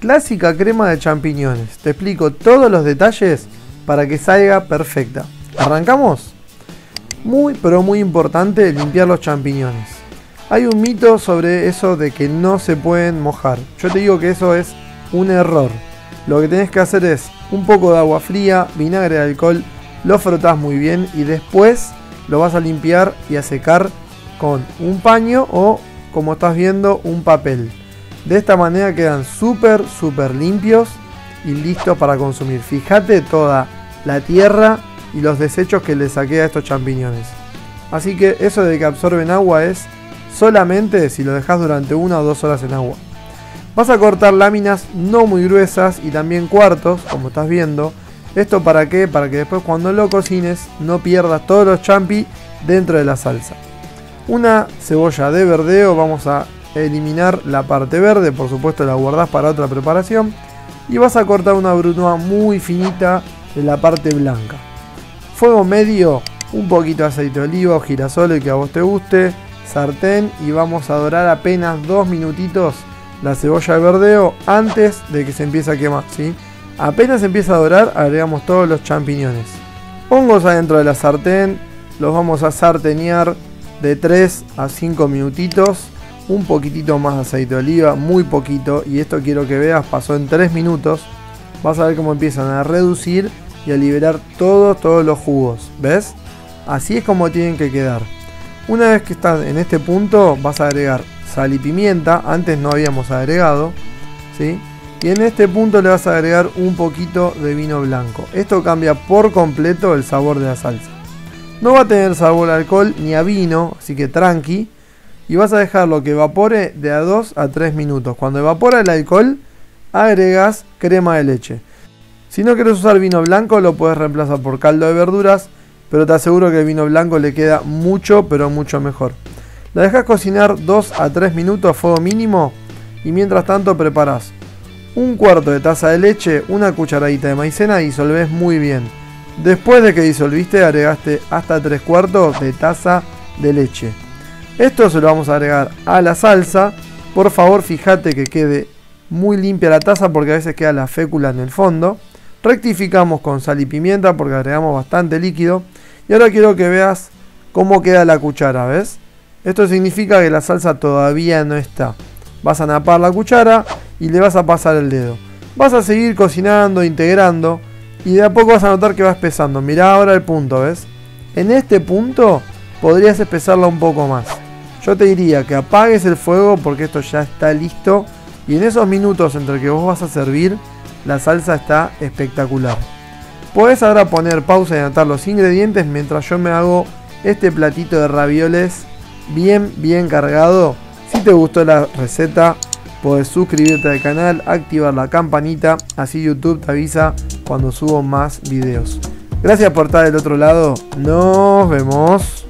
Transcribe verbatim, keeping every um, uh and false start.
Clásica crema de champiñones. Te explico todos los detalles para que salga perfecta. ¿Arrancamos? Muy, pero muy importante limpiar los champiñones. Hay un mito sobre eso de que no se pueden mojar. Yo te digo que eso es un error. Lo que tenés que hacer es un poco de agua fría, vinagre de alcohol, lo frotás muy bien y después lo vas a limpiar y a secar con un paño o, como estás viendo, un papel. De esta manera quedan súper, súper limpios y listos para consumir. Fíjate toda la tierra y los desechos que le saqué a estos champiñones. Así que eso de que absorben agua es solamente si lo dejas durante una o dos horas en agua. Vas a cortar láminas no muy gruesas y también cuartos, como estás viendo. ¿Esto para qué? Para que después cuando lo cocines no pierdas todos los champi dentro de la salsa. Una cebolla de verdeo, vamos a eliminar la parte verde, por supuesto la guardás para otra preparación. Y vas a cortar una brunoise muy finita de la parte blanca. Fuego medio, un poquito de aceite de oliva o girasol, el que a vos te guste, sartén, y vamos a dorar apenas dos minutitos la cebolla de verdeo antes de que se empiece a quemar, ¿sí? Apenas empieza a dorar, agregamos todos los champiñones. Hongos adentro de la sartén, los vamos a sartenear de tres a cinco minutitos. Un poquitito más de aceite de oliva, muy poquito, y esto quiero que veas, pasó en tres minutos. Vas a ver cómo empiezan a reducir y a liberar todos, todos los jugos, ¿ves? Así es como tienen que quedar. Una vez que estás en este punto, vas a agregar sal y pimienta, antes no habíamos agregado, ¿sí? Y en este punto le vas a agregar un poquito de vino blanco. Esto cambia por completo el sabor de la salsa. No va a tener sabor a alcohol ni a vino, así que tranqui. Y vas a dejarlo que evapore de a dos a tres minutos. Cuando evapora el alcohol, agregas crema de leche. Si no quieres usar vino blanco, lo puedes reemplazar por caldo de verduras, pero te aseguro que el vino blanco le queda mucho, pero mucho mejor. La dejas cocinar dos a tres minutos a fuego mínimo y mientras tanto preparás un cuarto de taza de leche, una cucharadita de maicena y disolvés muy bien. Después de que disolviste, agregaste hasta tres cuartos de taza de leche. Esto se lo vamos a agregar a la salsa. Por favor, fíjate que quede muy limpia la taza porque a veces queda la fécula en el fondo. Rectificamos con sal y pimienta porque agregamos bastante líquido. Y ahora quiero que veas cómo queda la cuchara, ¿ves? Esto significa que la salsa todavía no está. Vas a napar la cuchara y le vas a pasar el dedo. Vas a seguir cocinando, integrando, y de a poco vas a notar que va espesando. Mirá ahora el punto, ¿ves? En este punto podrías espesarla un poco más. Yo te diría que apagues el fuego porque esto ya está listo. Y en esos minutos entre que vos vas a servir, la salsa está espectacular. Podés ahora poner pausa y anotar los ingredientes mientras yo me hago este platito de ravioles bien, bien cargado. Si te gustó la receta, podés suscribirte al canal, activar la campanita, así YouTube te avisa cuando subo más videos. Gracias por estar del otro lado, nos vemos.